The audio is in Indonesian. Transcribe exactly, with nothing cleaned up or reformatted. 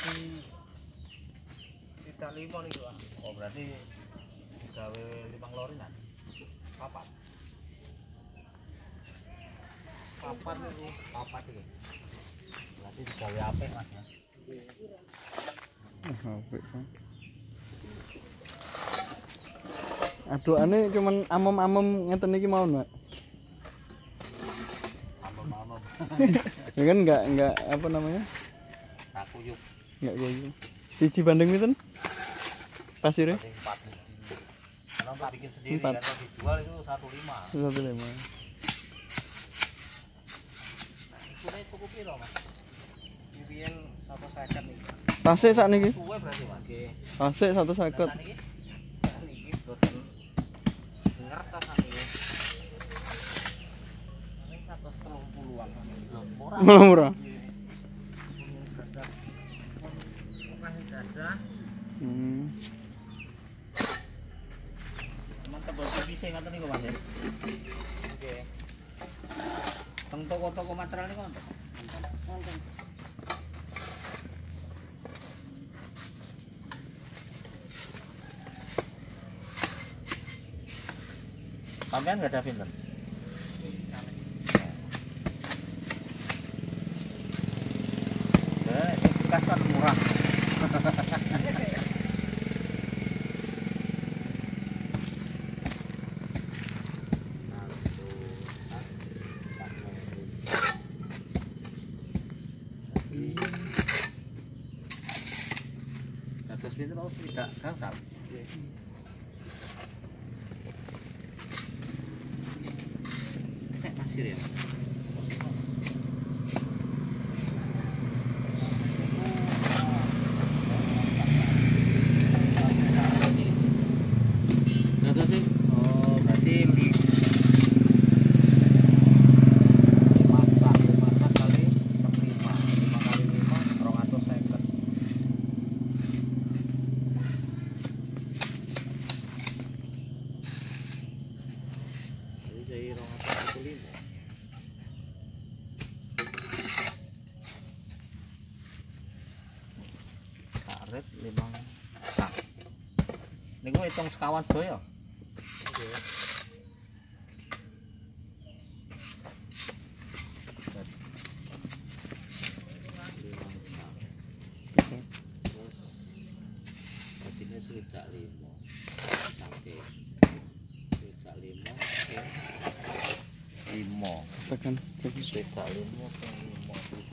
di tidak lima nih gua. Oh berarti gawe limang lorinan. Papat. Papat itu papat iki. Berarti digawe apik Mas ya. Apik, Bang. Adukane cuman amem-amem ngeten iki mawon, Pak. Amem-amem. Ya kan enggak enggak apa namanya? Takuyup. Enggak kuyup. Siji bandeng pinten? Pasire? Kalau tak bikin sendiri empat. Atau dijual itu satu koma lima. satu koma lima. Nah, ikune tuku piro, Mas? Biyen seratus lima puluh iki. Tasik sak niki. Suwe berarti, Mas. Tasik seratus lima puluh. Sak niki. Sak niki boten denger ta sak niki. Nek seratus tiga puluhan. Murah. Murah. Hmm. Mantap bos bisa ngaten niku Mas. Oke. Teng toko-toko material niku wonten. Wonten. Sampeyan enggak ada pinter. Eh, bekas kan murah. Hitung sekawan sedaya. Nggih. Terus sudah lima. Sampai sudah lima. Oke. lima. Tekan ke sudah lima ke lima.